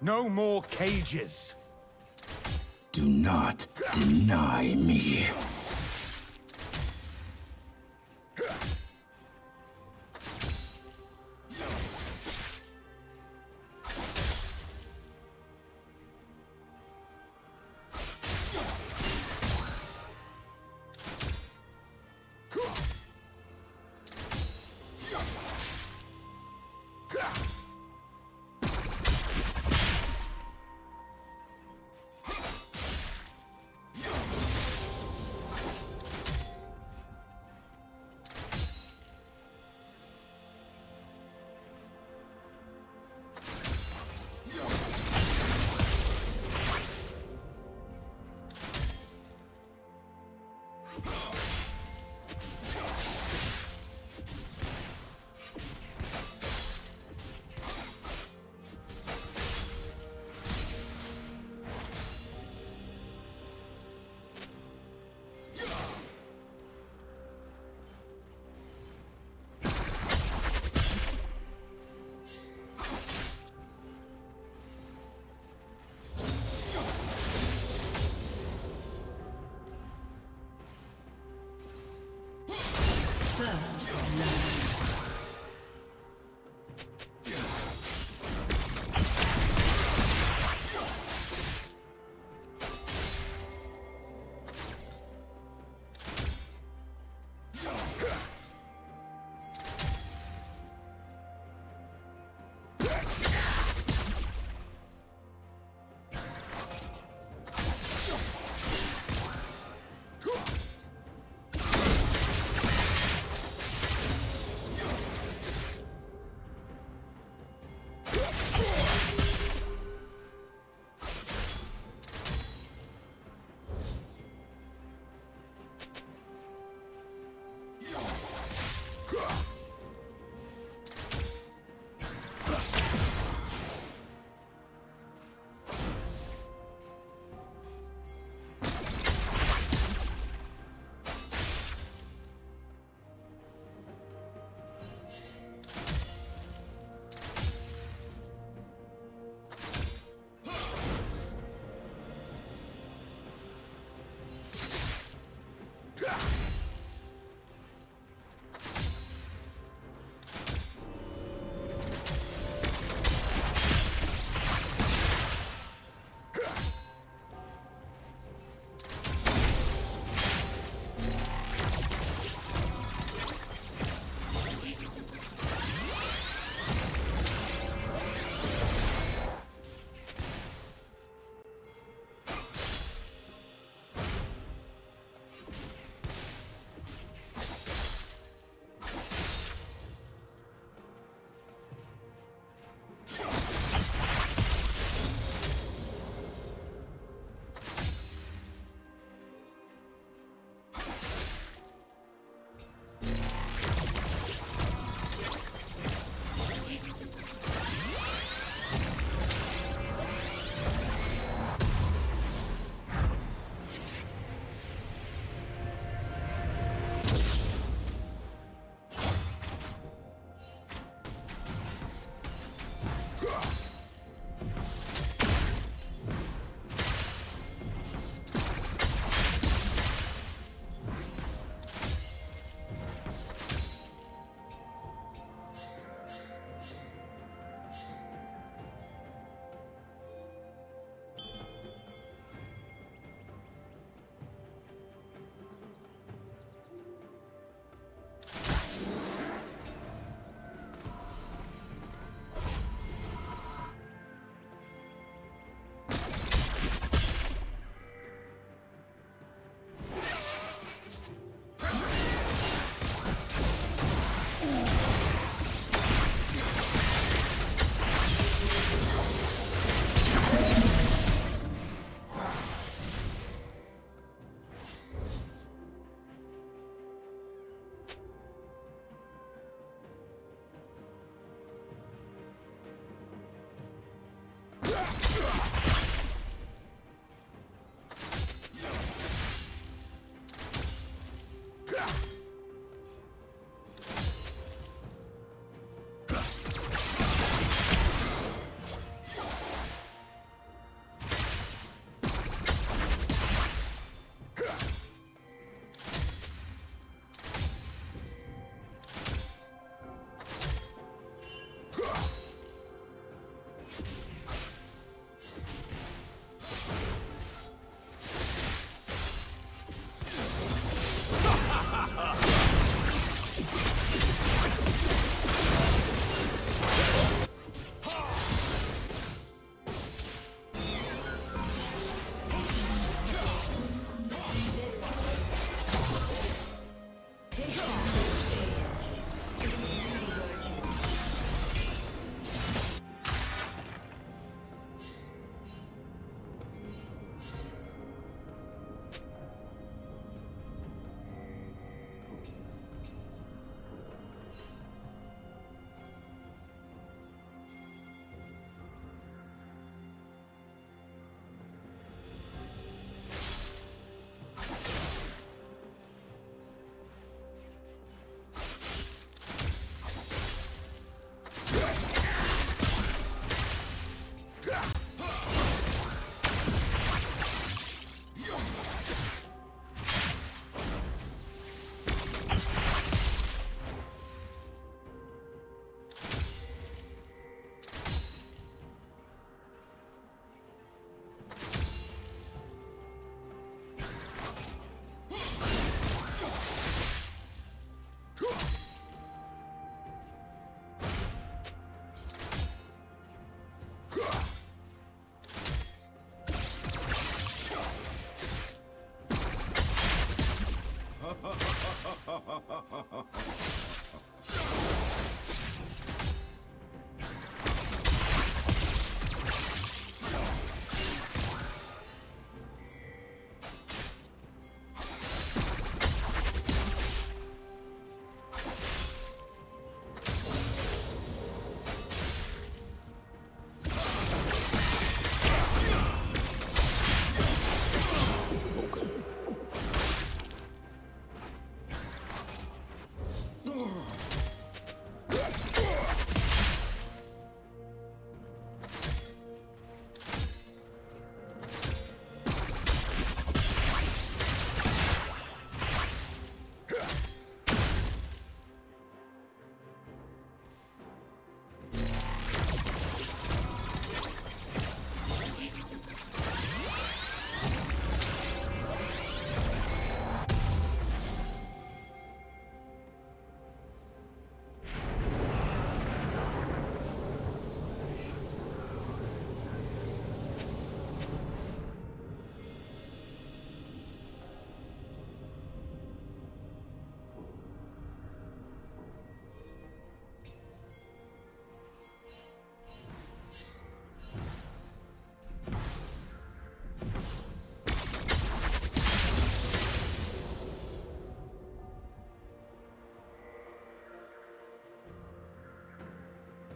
No more cages. Do not deny me.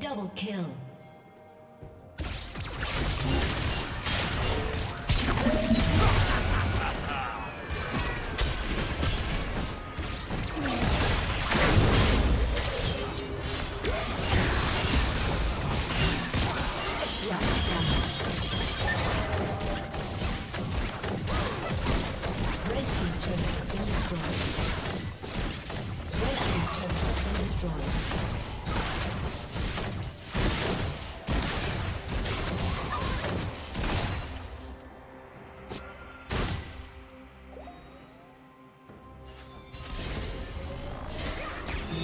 double kill.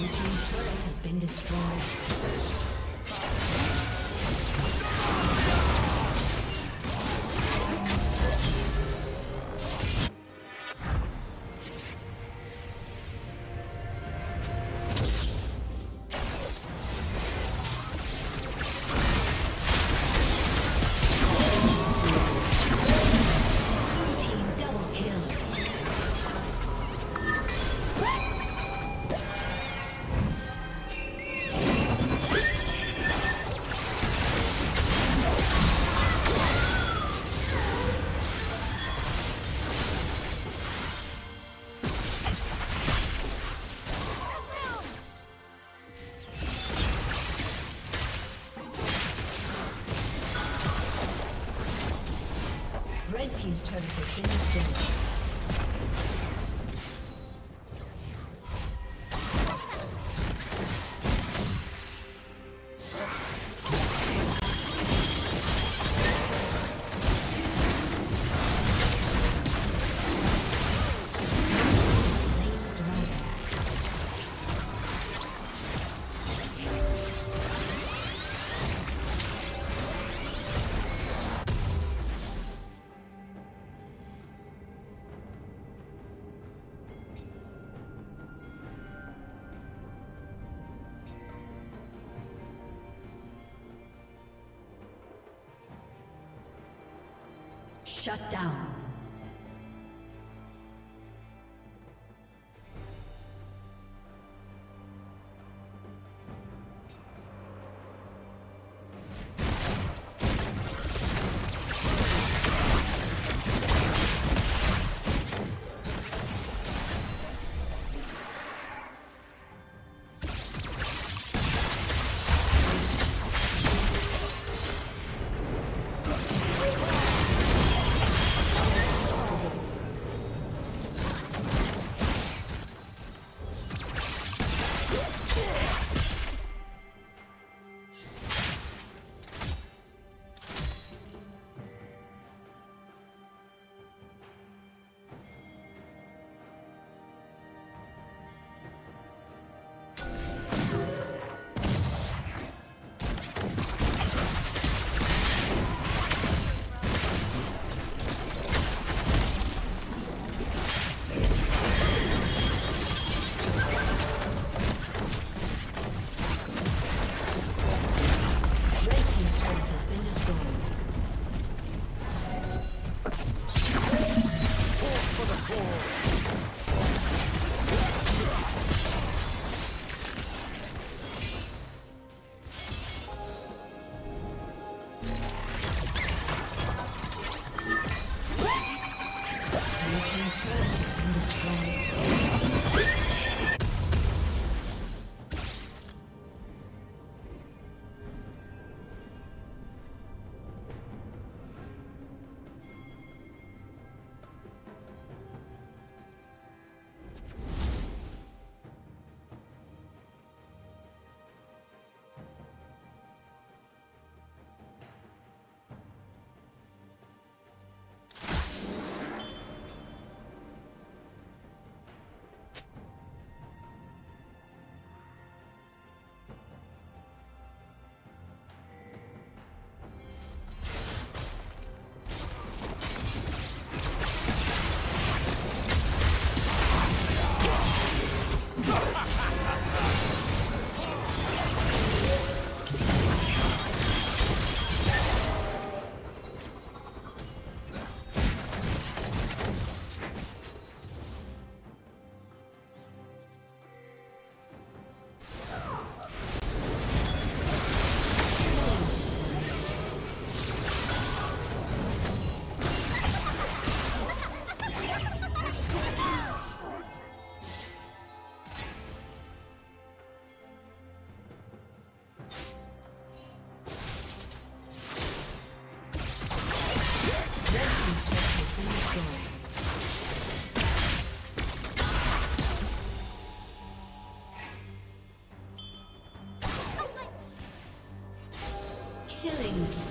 Team's turret has been destroyed. Shut down.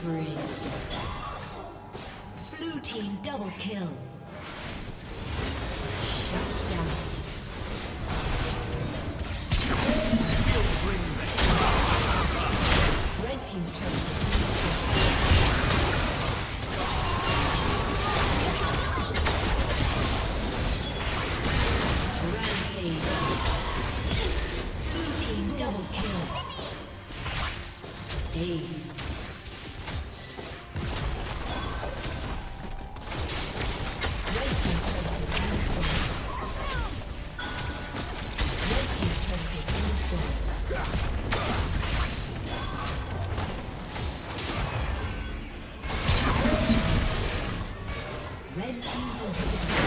spree. Blue team double kill. Shut down. Red team's turn. Rampage. Blue team double kill. Days. Red team's inhibitor.